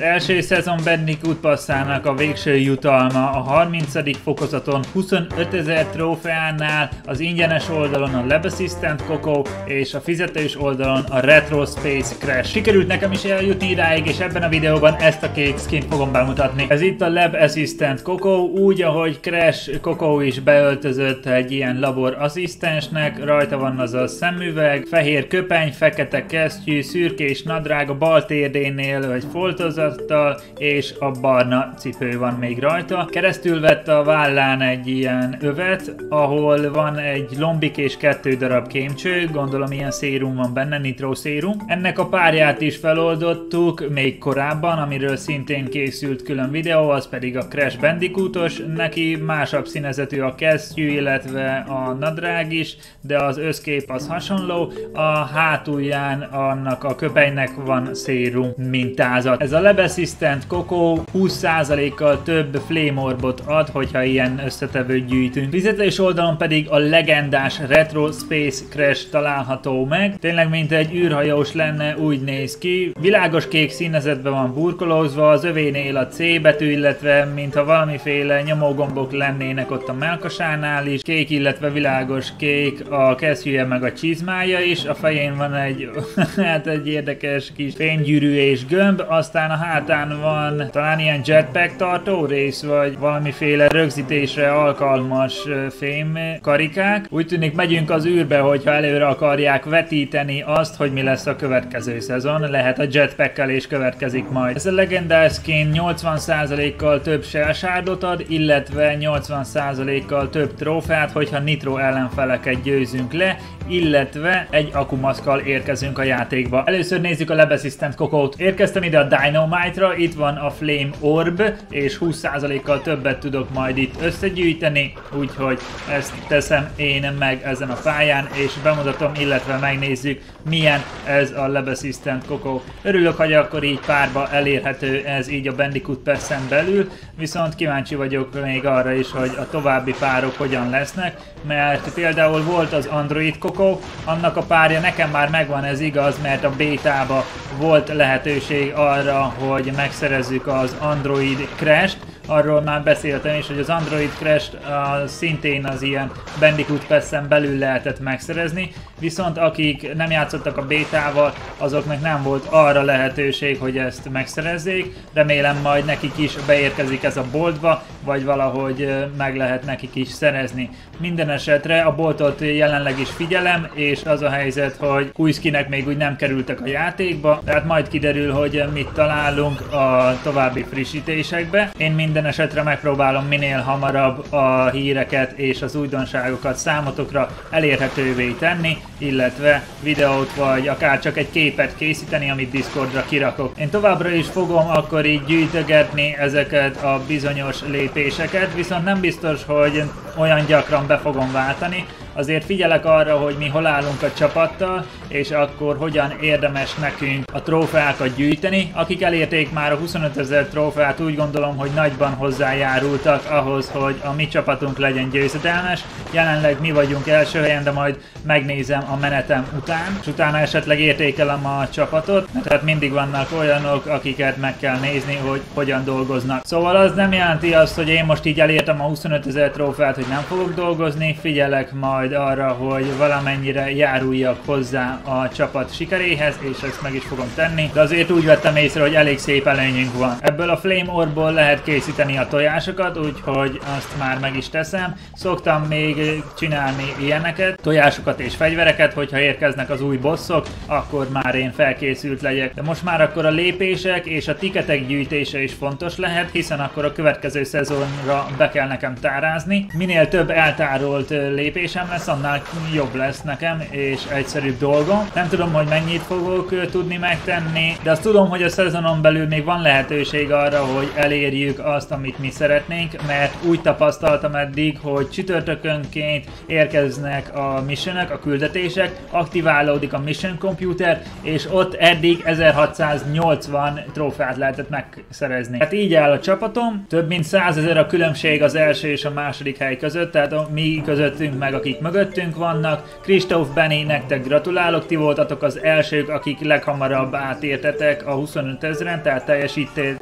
első szezon Bandicoot Passának a végső jutalma a 30. fokozaton 25.000 trófeánál, az ingyenes oldalon a Lab Assistant Coco és a fizetős oldalon a Retro Space Crash. Sikerült nekem is eljutni idáig, és ebben a videóban ezt a kék skint fogom bemutatni. Ez itt a Lab Assistant Coco, úgy ahogy Crash Coco is beöltözött egy ilyen labor asszisztensnek, rajta van az a szemüveg, fehér köpeny, fekete kesztyű, szürkés nadrág a bal térdénél vagy foltozattal, és a barna cipő van még rajta. Keresztül vett a vállán egy ilyen övet, ahol van egy lombik és 2 darab kémcső, gondolom ilyen szérum van benne, Nitro szérum. Ennek a párját is feloldottuk még korábban, amiről szintén készült külön videó, az pedig a Crash Bandicootos, neki másabb színezetű a kesztyű, illetve a nadrág is, de az összkép az hasonló, a hátulján annak a köpenynek van szérum mintázat. Ez a Lebe Assistant Coco 20%-kal több Flame Orbot ad, hogyha ilyen összetevőt gyűjtünk. Fizetés oldalon pedig a legendás Retro Space Crash található meg. Tényleg mint egy űrhajós lenne, úgy néz ki. Világos kék színezetben van burkolózva, az övénél a C betű, illetve mintha valamiféle nyomógombok lennének ott a mellkasánál is. Kék, illetve világos kék a kesztyűje meg a csizmája is. A fején van egy, hát egy érdekes kis fénygyűrű és gömb, aztán a hátán van talán ilyen jetpack tartó rész, vagy valamiféle rögzítésre alkalmas fém karikák. Úgy tűnik megyünk az űrbe, hogyha előre akarják vetíteni azt, hogy mi lesz a következő szezon. Lehet a jetpackkel és következik majd. Ez a legendás skin 80%-kal több shell shardot ad, illetve 80%-kal több trófeát, hogyha Nitro ellenfeleket győzünk le, illetve egy akumaszkkal érkezünk a játékba. Először nézzük a Lebe Assistant Coco-t. Érkeztem ide a Dynamite-ra, itt van a Flame Orb, és 20%-kal többet tudok majd itt összegyűjteni, úgyhogy ezt teszem én meg ezen a pályán, és bemutatom, illetve megnézzük, milyen ez a Lebe Assistant Coco. Örülök, hogy akkor így párba elérhető ez így a Bandicoot Passen belül, viszont kíváncsi vagyok még arra is, hogy a további párok hogyan lesznek, mert például volt az Android Koko, annak a párja nekem már megvan, ez igaz, mert a bétába volt lehetőség arra, hogy megszerezzük az Android Crash-t. Arról már beszéltem is, hogy az Android Crash-t szintén az ilyen Bandicoot Passen belül lehetett megszerezni, viszont akik nem játszottak a bétával, azoknak nem volt arra lehetőség, hogy ezt megszerezzék. Remélem majd nekik is beérkezik ez a boltba, vagy valahogy meg lehet nekik is szerezni. Minden esetre a boltot jelenleg is figyelem, és az a helyzet, hogy új skinek még úgy nem kerültek a játékba, tehát majd kiderül, hogy mit találunk a további frissítésekbe. Én minden esetre megpróbálom minél hamarabb a híreket és az újdonságokat számotokra elérhetővé tenni, illetve videót vagy akár csak egy képet készíteni, amit Discordra kirakok. Én továbbra is fogom akkor így gyűjtögetni ezeket a bizonyos lépéseket, viszont nem biztos, hogy olyan gyakran be fogom váltani, azért figyelek arra, hogy mi hol állunk a csapattal, és akkor hogyan érdemes nekünk a trófeákat gyűjteni. Akik elérték már a 25.000 trófeát, úgy gondolom, hogy nagyban hozzájárultak ahhoz, hogy a mi csapatunk legyen győzedelmes. Jelenleg mi vagyunk első helyen, de majd megnézem a menetem után, és utána esetleg értékelem a csapatot, tehát mindig vannak olyanok, akiket meg kell nézni, hogy hogyan dolgoznak. Szóval az nem jelenti azt, hogy én most így elértem a 25.000 trófeát, hogy nem fogok dolgozni, figyelek majd arra, hogy valamennyire járuljak hozzá a csapat sikeréhez, és ezt meg is fogom tenni, de azért úgy vettem észre, hogy elég szép előnyünk van. Ebből a Flame Orbból lehet készíteni a tojásokat, úgyhogy azt már meg is teszem. Szoktam még csinálni ilyeneket, tojásokat és fegyvereket, hogyha érkeznek az új bosszok, akkor már én felkészült legyek. De most már akkor a lépések és a tiketek gyűjtése is fontos lehet, hiszen akkor a következő szezonra be kell nekem tárázni. Minél több eltárolt lépésem lesz, annál jobb lesz nekem és egyszerűbb dolgom. Nem tudom, hogy mennyit fogok tudni megtenni, de azt tudom, hogy a szezonon belül még van lehetőség arra, hogy elérjük azt, amit mi szeretnénk, mert úgy tapasztaltam eddig, hogy csütörtökönként érkeznek a missionök, a küldetések, aktiválódik a mission computer, és ott eddig 1680 trófeát lehetett megszerezni. Hát így áll a csapatom, több mint 100.000 a különbség az első és a második hely között, tehát mi közöttünk meg, akik mögöttünk vannak. Kristóf, Benny, nektek gratulálok, ti voltatok az elsők, akik leghamarabb átértetek a 25 000-en, tehát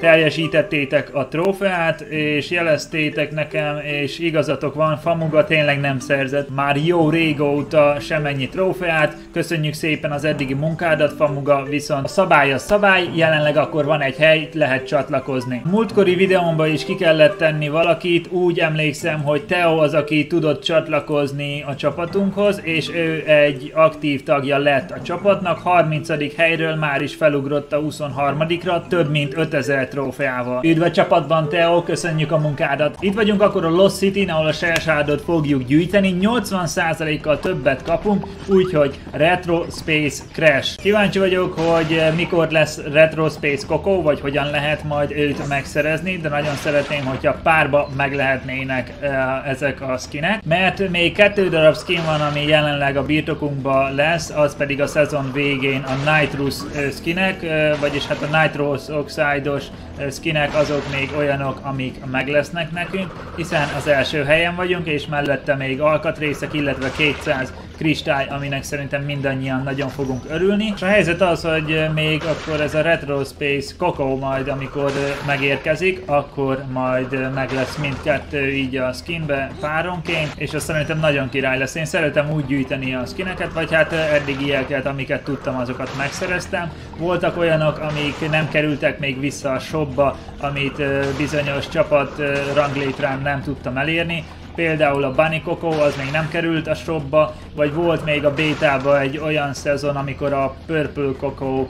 teljesítettétek a trófeát, és jeleztétek nekem, és igazatok van, Famuga tényleg nem szerzett már jó régóta semennyi trófeát. Köszönjük szépen az eddigi munkádat, Famuga, viszont a szabály a szabály, jelenleg akkor van egy hely, lehet csatlakozni. Múltkori videómban is ki kellett tenni valakit, úgy emlékszem, hogy Theo az, aki tudott csatlakozni a csapatunkhoz, és ő egy aktív tagja lett a csapatnak, 30. helyről már is felugrott a 23-ra, több mint 5000 trófeával. Üdv a csapatban, Theo, köszönjük a munkádat! Itt vagyunk akkor a Lost City-n, ahol a Sershádot fogjuk gyűjteni, 80%-kal többet kapunk, úgyhogy Retro Space Crash. Kíváncsi vagyok, hogy mikor lesz Retro Space Coco, vagy hogyan lehet majd őt megszerezni, de nagyon szeretném, hogyha párba meg lehetnének ezek a skinek, mert még 2 darab skin van, ami jelenleg a birtokunkban lesz, az pedig a szezon végén a Nitrous skinek, vagyis hát a Nitrous Oxide-os skinek, azok még olyanok, amik meg lesznek nekünk, hiszen az első helyen vagyunk, és mellette még alkatrészek, illetve 200 kristály, aminek szerintem mindannyian nagyon fogunk örülni. És a helyzet az, hogy még akkor ez a Retro Space Coco majd, amikor megérkezik, akkor majd meg lesz mindkettő így a skinbe páronként, és azt szerintem nagyon király lesz. Én szeretem úgy gyűjteni a skineket, vagy hát eddigieket, amiket tudtam, azokat megszereztem. Voltak olyanok, amik nem kerültek még vissza a shopba, amit bizonyos csapat ranglétrán nem tudtam elérni. Például a Bunny Coco, az még nem került a shopba, vagy volt még a bétába egy olyan szezon, amikor a Purple Coco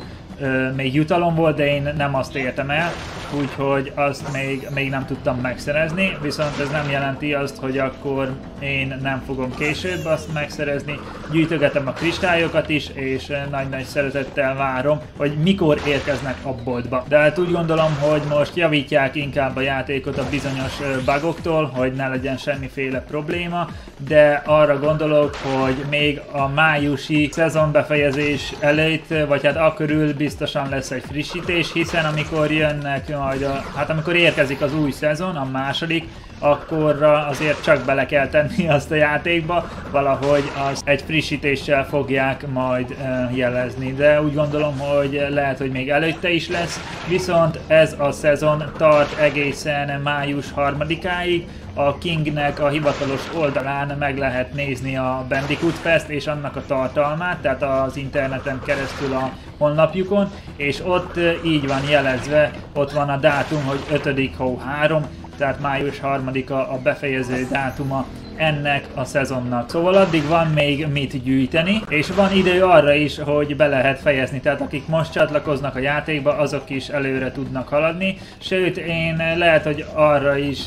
még jutalom volt, de én nem azt értem el, úgyhogy azt még nem tudtam megszerezni, viszont ez nem jelenti azt, hogy akkor én nem fogom később azt megszerezni. Gyűjtögetem a kristályokat is, és nagy-nagy szeretettel várom, hogy mikor érkeznek a boltba. De hát úgy gondolom, hogy most javítják inkább a játékot a bizonyos bugoktól, hogy ne legyen semmiféle probléma, de arra gondolok, hogy még a májusi szezon befejezés előtt, vagy hát akörül biztosan lesz egy frissítés, hiszen amikor jönnek majd amikor érkezik az új szezon, a második, akkor azért csak bele kell tenni azt a játékba, valahogy azt egy frissítéssel fogják majd jelezni. De úgy gondolom, hogy lehet, hogy még előtte is lesz, viszont ez a szezon tart egészen május 3-áig, a Kingnek a hivatalos oldalán meg lehet nézni a Bandicoot Fest és annak a tartalmát, tehát az interneten keresztül a honlapjukon, és ott így van jelezve, ott van a dátum, hogy 5. hó 3, tehát május 3-a a befejező dátuma ennek a szezonnak. Szóval addig van még mit gyűjteni, és van idő arra is, hogy be lehet fejezni, tehát akik most csatlakoznak a játékba, azok is előre tudnak haladni, sőt én lehet, hogy arra is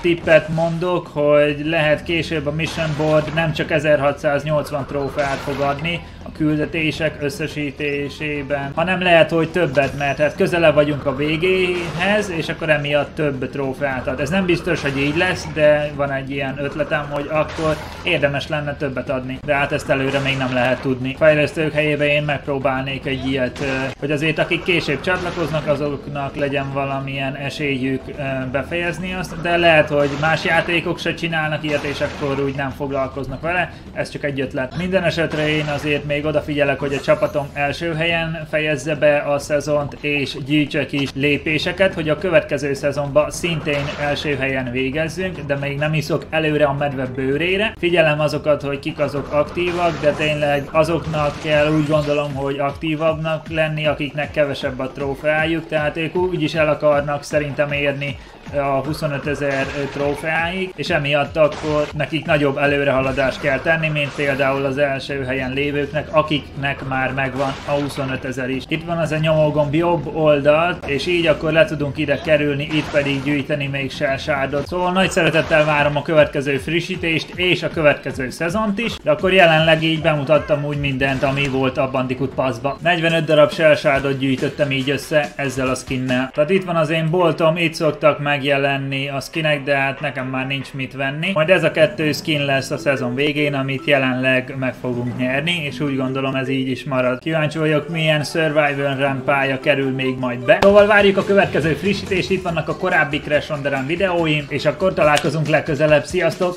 tippet mondok, hogy lehet később a Mission Board nem csak 1680 trófeát fog adni a küldetések összesítésében, hanem lehet, hogy többet, mert hát közelebb vagyunk a végéhez, és akkor emiatt több trófeát ad. Ez nem biztos, hogy így lesz, de van egy ilyen ötletem, hogy akkor érdemes lenne többet adni. De hát ezt előre még nem lehet tudni. Fejlesztők helyébe én megpróbálnék egy ilyet, hogy azért akik később csatlakoznak, azoknak legyen valamilyen esélyük befejezni azt, de lehet, hogy más játékok se csinálnak ilyet, és akkor úgy nem foglalkoznak vele. Ez csak egy ötlet. Minden esetre én azért még odafigyelek, hogy a csapatom első helyen fejezze be a szezont, és gyűjtsek is lépéseket, hogy a következő szezonban szintén első helyen végezzünk, de még nem iszok előre a medve bőrére. Figyelem azokat, hogy kik azok aktívak, de tényleg azoknak kell, úgy gondolom, hogy aktívabbnak lenni, akiknek kevesebb a trófeájuk, tehát ők úgyis el akarnak szerintem érni a 25 000 trófeáig, és emiatt akkor nekik nagyobb előrehaladást kell tenni, mint például az első helyen lévőknek, akiknek már megvan a 25 000 is. Itt van az a nyomógomb jobb oldalt, és így akkor le tudunk ide kerülni, itt pedig gyűjteni még shell shardot. Szóval nagy szeretettel várom a következő frissítést és a következő szezont is, de akkor jelenleg így bemutattam úgy mindent, ami volt a Bandicoot Passba. 45 darab shell shardot gyűjtöttem így össze ezzel a skinnel. Tehát itt van az én boltom, itt szoktak megjelenni a skinek, de hát nekem már nincs mit venni. Majd ez a 2 skin lesz a szezon végén, amit jelenleg meg fogunk nyerni, és úgy gondolom ez így is marad. Kíváncsi vagyok, milyen Survivor Run pálya kerül még majd be. Szóval várjuk a következő frissítést, itt vannak a korábbi Crash On The Run videóim, és akkor találkozunk legközelebb. Sziasztok!